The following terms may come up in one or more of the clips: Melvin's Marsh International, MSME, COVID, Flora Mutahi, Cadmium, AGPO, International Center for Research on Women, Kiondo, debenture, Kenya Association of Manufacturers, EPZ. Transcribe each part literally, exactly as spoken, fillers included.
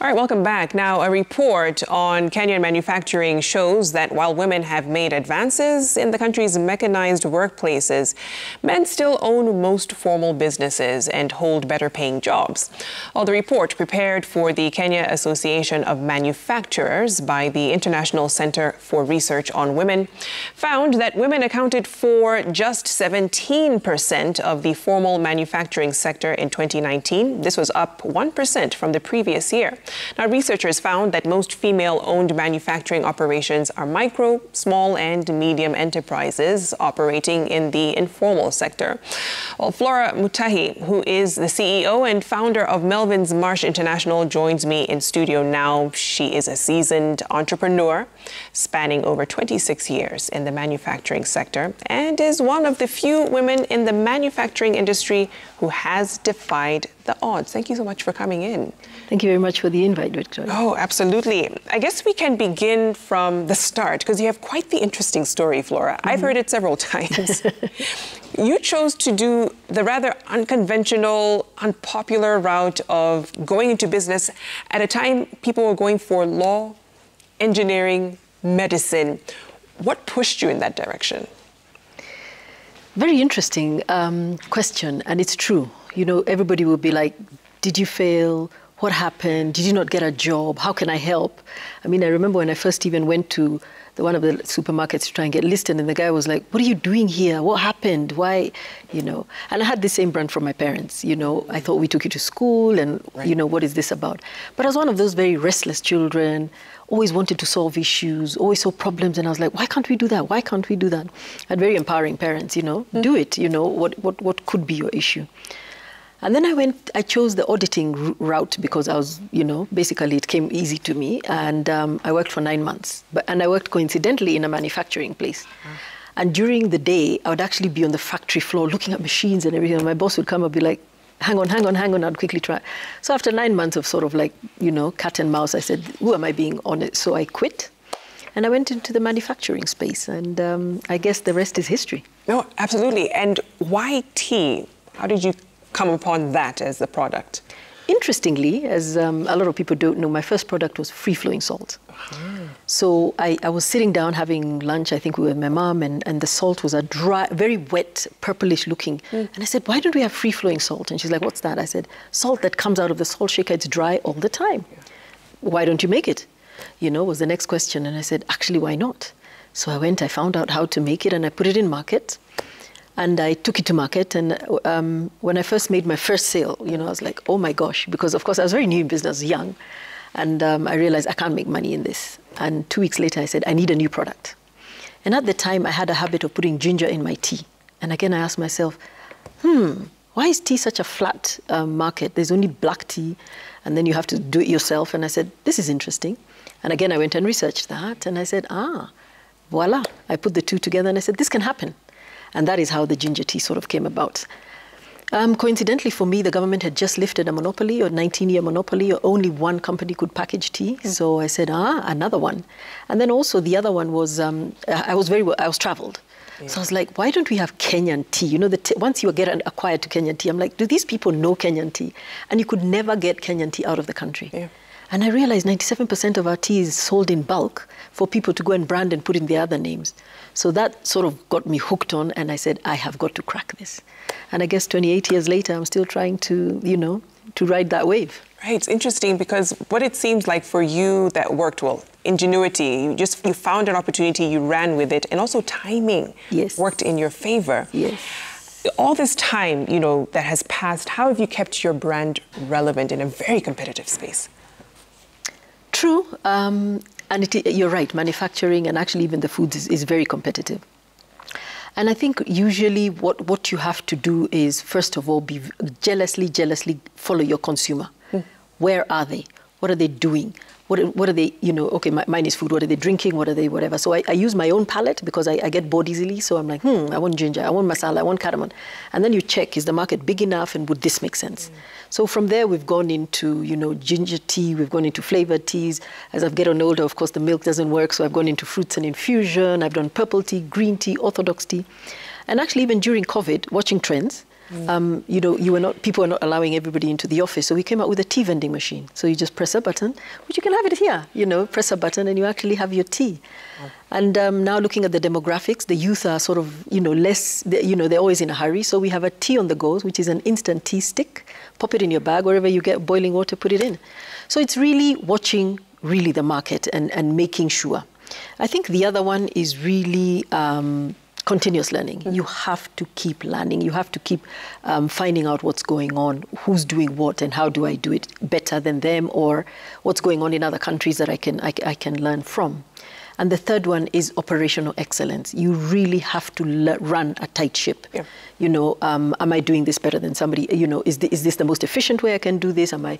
All right, welcome back. Now, a report on Kenyan manufacturing shows that while women have made advances in the country's mechanized workplaces, men still own most formal businesses and hold better paying jobs. Well, the report prepared for the Kenya Association of Manufacturers by the International Center for Research on Women found that women accounted for just seventeen percent of the formal manufacturing sector in twenty nineteen. This was up one percent from the previous year. Now, researchers found that most female-owned manufacturing operations are micro, small, and medium enterprises operating in the informal sector. Well, Flora Mutahi, who is the C E O and founder of Melvin's Marsh International, joins me in studio now. She is a seasoned entrepreneur spanning over twenty-six years in the manufacturing sector and is one of the few women in the manufacturing industry who has defied the odds. Thank you so much for coming in. Thank you very much for the invite, Victoria. Oh, absolutely. I guess we can begin from the start because you have quite the interesting story, Flora. Mm-hmm. I've heard it several times. You chose to do the rather unconventional, unpopular route of going into business at a time people were going for law, engineering, medicine. What pushed you in that direction? Very interesting um, question, and it's true. You know, everybody will be like, did you fail? What happened? Did you not get a job? How can I help? I mean, I remember when I first even went to the, one of the supermarkets to try and get listed, and the guy was like, what are you doing here? What happened? Why? You know, and I had the same brand from my parents. You know, I thought we took you to school and, right. you know, what is this about? But I was one of those very restless children, always wanted to solve issues, always saw problems. And I was like, why can't we do that? Why can't we do that? I had very empowering parents, you know, mm-hmm. do it, you know, what, what, what could be your issue? And then I went, I chose the auditing route because I was, you know, basically it came easy to me. And um, I worked for nine months. But, and I worked coincidentally in a manufacturing place. Mm. And during the day, I would actually be on the factory floor looking at machines and everything. And my boss would come and be like, hang on, hang on, hang on. I'd quickly try. So after nine months of sort of like, you know, cat and mouse, I said, who am I being honest? So I quit. And I went into the manufacturing space. And um, I guess the rest is history. No, absolutely. And why tea? How did you come upon that as the product? Interestingly, as um, a lot of people don't know, my first product was free-flowing salt. Mm. So I, I was sitting down having lunch, I think we were with my mom, and, and the salt was a dry, very wet, purplish looking. Mm. And I said, why don't we have free-flowing salt? And she's like, what's that? I said, salt that comes out of the salt shaker, it's dry all the time. Yeah. Why don't you make it? You know, was the next question. And I said, actually, why not? So I went, I found out how to make it, and I put it in market. And I took it to market, and um, when I first made my first sale, you know, I was like, oh my gosh, because of course I was very new in business, young, and um, I realized I can't make money in this. And two weeks later I said, I need a new product. And at the time I had a habit of putting ginger in my tea. And again I asked myself, hmm, why is tea such a flat uh, market? There's only black tea, and then you have to do it yourself. And I said, this is interesting. And again I went and researched that, and I said, ah, voila. I put the two together and I said, this can happen. And that is how the ginger tea sort of came about. Um, coincidentally for me, the government had just lifted a monopoly, or nineteen-year monopoly, or only one company could package tea. Mm. So I said, ah, another one. And then also the other one was, um, I was very, I was traveled. Yeah. So I was like, why don't we have Kenyan tea? You know, the t once you get acquired to Kenyan tea, I'm like, do these people know Kenyan tea? And you could never get Kenyan tea out of the country. Yeah. And I realized ninety-seven percent of our tea is sold in bulk for people to go and brand and put in their other names. So that sort of got me hooked on, and I said, I have got to crack this. And I guess twenty-eight years later, I'm still trying to, you know, to ride that wave. Right, it's interesting because what it seems like for you that worked well, ingenuity, you just, you found an opportunity, you ran with it, and also timing yes. worked in your favor. Yes. All this time, you know, that has passed, how have you kept your brand relevant in a very competitive space? True, um, and it, you're right, manufacturing and actually even the foods is, is very competitive. And I think usually what, what you have to do is, first of all, be jealously, jealously follow your consumer. Mm. Where are they? What are they doing? What, what are they, you know, okay, my, mine is food, what are they drinking? What are they, whatever. So I, I use my own palate because I, I get bored easily. So I'm like, hmm, I want ginger, I want masala, I want cardamom. And then you check, is the market big enough and would this make sense? Mm. So from there, we've gone into, you know, ginger tea, we've gone into flavored teas. As I've gotten older, of course, the milk doesn't work. So I've gone into fruits and infusion. I've done purple tea, green tea, orthodox tea. And actually, even during COVID, watching trends, Mm. Um, you know, you were not, people are not allowing everybody into the office. So we came up with a tea vending machine. So you just press a button, which you can have it here, you know, press a button and you actually have your tea. Mm. And um, now looking at the demographics, the youth are sort of, you know, less, they, you know, they're always in a hurry. So we have a tea on the go, which is an instant tea stick. Pop it in your bag, wherever you get boiling water, put it in. So it's really watching really the market and, and making sure. I think the other one is really, um, continuous learning. Mm-hmm. You have to keep learning. You have to keep um, finding out what's going on, who's doing what, and how do I do it better than them, or what's going on in other countries that I can, I, I can learn from. And the third one is operational excellence. You really have to le run a tight ship. Yeah. You know, um, am I doing this better than somebody? You know, is, the, is this the most efficient way I can do this? Am I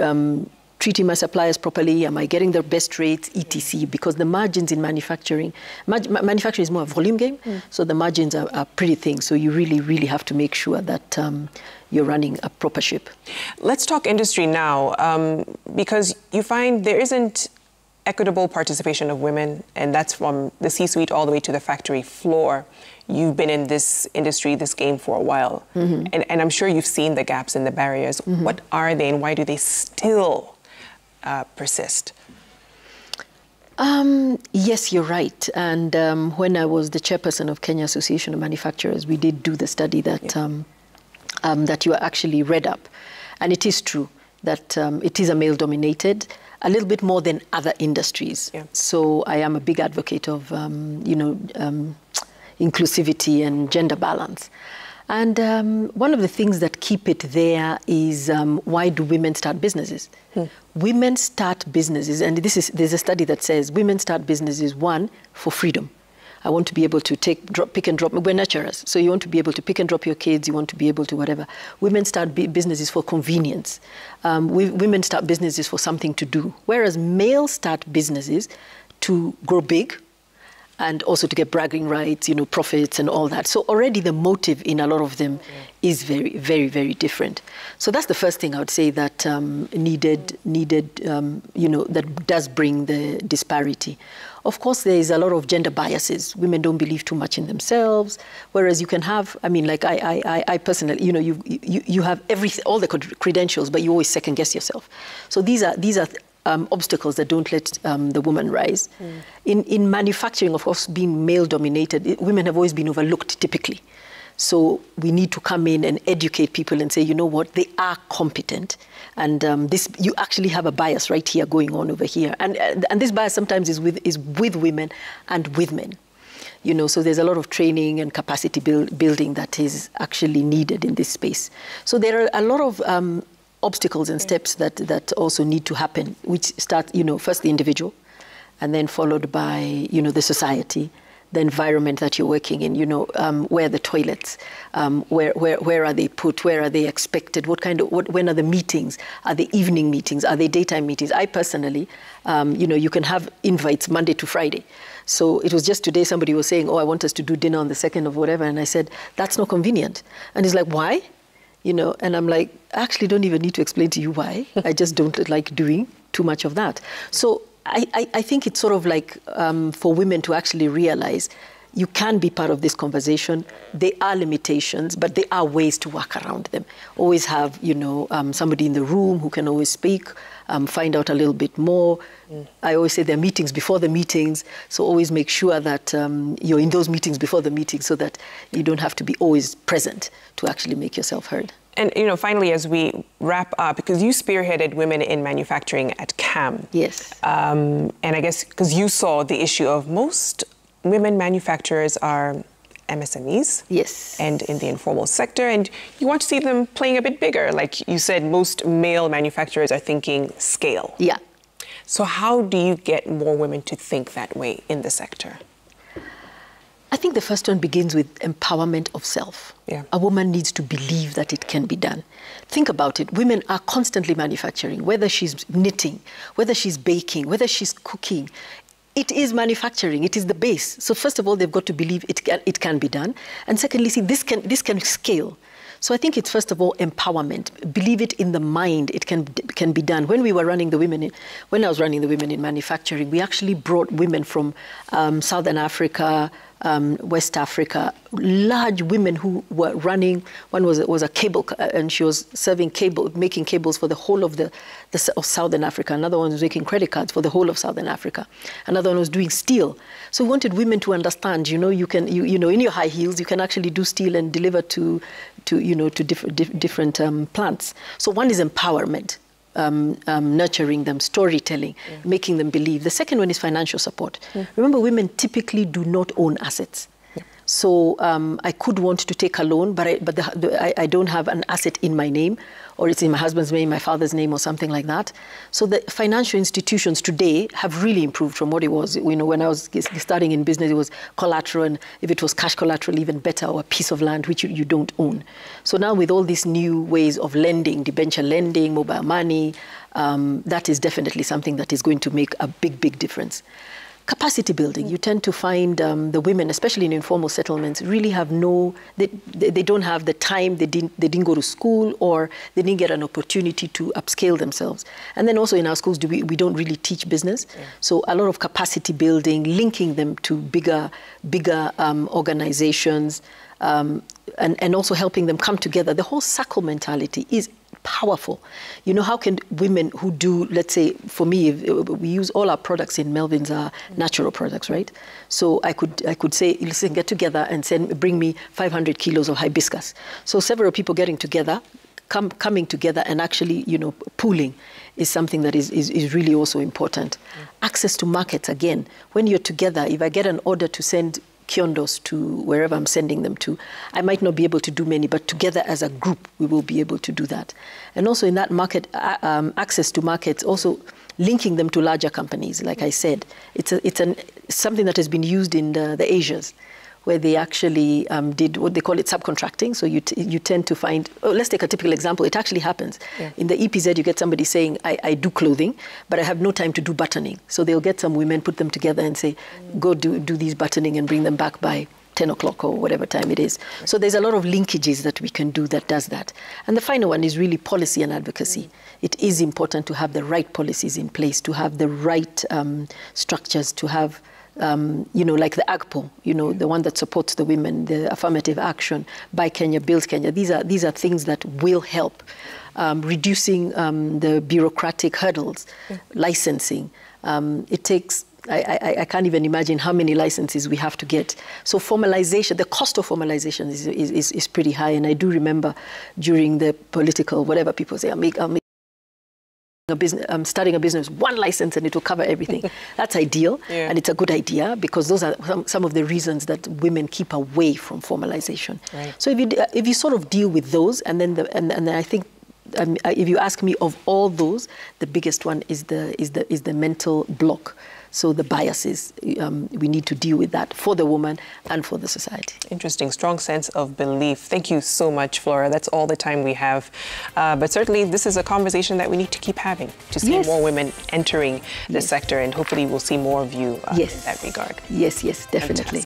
um, treating my suppliers properly? Am I getting the best rates, et cetera? Because the margins in manufacturing, ma ma manufacturing is more a volume game, mm. so the margins are, are pretty thin. So you really, really have to make sure that um, you're running a proper ship. Let's talk industry now, um, because you find there isn't equitable participation of women, and that's from the C-suite all the way to the factory floor. You've been in this industry, this game for a while, mm-hmm. and, and I'm sure you've seen the gaps and the barriers. Mm-hmm. What are they and why do they still Uh, persist? Um, yes, you're right. And um, when I was the chairperson of Kenya Association of Manufacturers, we did do the study that, yeah. um, um, that you actually read up. And it is true that um, it is a male-dominated, a little bit more than other industries. Yeah. So I am a big advocate of, um, you know, um, inclusivity and gender balance. And um, one of the things that keep it there is um, why do women start businesses? Hmm. Women start businesses, and this is, there's a study that says women start businesses, one, for freedom. I want to be able to take, drop, pick and drop. We're nurturers, so you want to be able to pick and drop your kids. You want to be able to whatever. Women start businesses for convenience. Um, we, women start businesses for something to do, whereas males start businesses to grow big, and also to get bragging rights, you know, profits and all that. So already the motive in a lot of them yeah. is very, very, very different. So that's the first thing I would say that um, needed, needed, um, you know, that does bring the disparity. Of course, there is a lot of gender biases. Women don't believe too much in themselves, whereas you can have, I mean, like I, I, I personally, you know, you, you, you have every, all the credentials, but you always second guess yourself. So these are, these are, Um, obstacles that don't let um, the woman rise. Mm. In, in manufacturing, of course, being male-dominated, it, women have always been overlooked typically. So we need to come in and educate people and say, you know what, they are competent. And um, this, you actually have a bias right here going on over here. And, and this bias sometimes is with, is with women and with men. You know, so there's a lot of training and capacity build, building that is actually needed in this space. So there are a lot of um, obstacles and steps that, that also need to happen, which start, you know, first the individual, and then followed by, you know, the society, the environment that you're working in, you know, um, where are the toilets, um, where, where, where are they put, where are they expected, what kind of, what, when are the meetings, are they evening meetings, are they daytime meetings? I personally, um, you know, you can have invites Monday to Friday. So it was just today somebody was saying, oh, I want us to do dinner on the second of whatever, and I said, that's not convenient. And he's like, why? You know, and I'm like, I actually don't even need to explain to you why. I just don't like doing too much of that. So I, I, I think it's sort of like um, for women to actually realize you can be part of this conversation. There are limitations, but there are ways to work around them. Always have, you know, um, somebody in the room who can always speak, um, find out a little bit more. Mm. I always say there are meetings before the meetings, so always make sure that um, you're in those meetings before the meeting so that you don't have to be always present to actually make yourself heard. And, you know, finally, as we wrap up, because you spearheaded women in manufacturing at CAM. Yes. Um, and I guess because you saw the issue of most women manufacturers are M S M Es. Yes. And in the informal sector, and you want to see them playing a bit bigger. Like you said, most male manufacturers are thinking scale. Yeah. So how do you get more women to think that way in the sector? I think the first one begins with empowerment of self. Yeah. A woman needs to believe that it can be done. Think about it. Women are constantly manufacturing, whether she's knitting, whether she's baking, whether she's cooking. It is manufacturing. It is the base. So first of all, they've got to believe it can, it can be done. And secondly, see, this can, this can scale. So I think it's first of all empowerment. Believe it in the mind. It can, can be done. When we were running the women, in, when I was running the women in manufacturing, we actually brought women from um, Southern Africa, um, West Africa, large women who were running. One was was a cable, and she was serving cable, making cables for the whole of the, the of Southern Africa. Another one was making credit cards for the whole of Southern Africa. Another one was doing steel. So we wanted women to understand. You know, you can you you know in your high heels, you can actually do steel and deliver to to you know to diff diff different um, plants. So one is empowerment. Um, um, nurturing them, storytelling, yeah. making them believe. The second one is financial support. Yeah. Remember, women typically do not own assets. Yeah. So um, I could want to take a loan, but, I, but the, the, I, I don't have an asset in my name, or it's in my husband's name, my father's name, or something like that. So the financial institutions today have really improved from what it was. You know, when I was starting in business, it was collateral, and if it was cash collateral, even better, or a piece of land which you, you don't own. So now with all these new ways of lending, debenture lending, mobile money, um, that is definitely something that is going to make a big, big difference. Capacity building. You tend to find um, the women, especially in informal settlements, really have no, they, they, they don't have the time, they didn't, they didn't go to school, or they didn't get an opportunity to upscale themselves. And then also in our schools, do we, we don't really teach business. Yeah. So a lot of capacity building, linking them to bigger, bigger um, organizations, um, and, and also helping them come together. The whole circle mentality is powerful. You know, how can women who do, let's say, for me, we use all our products in Melvin's are natural products, right? So I could I could say, listen, get together and send, bring me five hundred kilos of hibiscus. So several people getting together, come, coming together and actually, you know, pooling is something that is, is, is really also important. Mm. Access to markets, again, when you're together, if I get an order to send Kiondos to wherever I'm sending them to, I might not be able to do many, but together as a group, we will be able to do that. And also in that market, uh, um, access to markets, also linking them to larger companies, like I said. It's, a, it's an, something that has been used in the, the Asias, where they actually um, did what they call it subcontracting. So you, t you tend to find, oh, let's take a typical example. It actually happens. Yeah. In the E P Z, you get somebody saying, I, I do clothing, but I have no time to do buttoning. So they'll get some women, put them together and say, mm. go do, do these buttoning and bring them back by ten o'clock or whatever time it is. Right. So there's a lot of linkages that we can do that does that. And the final one is really policy and advocacy. Mm. It is important to have the right policies in place, to have the right um, structures, to have Um, you know, like the A G P O, you know, the one that supports the women, the affirmative action, Buy Kenya, Build Kenya. These are, these are things that will help. Um, reducing um, the bureaucratic hurdles, yeah. licensing. Um, it takes, I, I, I can't even imagine how many licenses we have to get. So formalization, the cost of formalization is, is, is pretty high. And I do remember during the political, whatever people say, I'll make, I'll make A business, um, starting a business, one license and it will cover everything. That's ideal, yeah. and it's a good idea because those are some, some of the reasons that women keep away from formalization. Right. So if you if you sort of deal with those, and then the, and and then I think um, if you ask me, of all those, the biggest one is the is the is the mental block. So the biases, um, we need to deal with that for the woman and for the society. Interesting, strong sense of belief. Thank you so much, Flora. That's all the time we have. Uh, but certainly this is a conversation that we need to keep having to see yes. more women entering the yes. sector, and hopefully we'll see more of you uh, yes. in that regard. Yes, yes, definitely. Fantastic.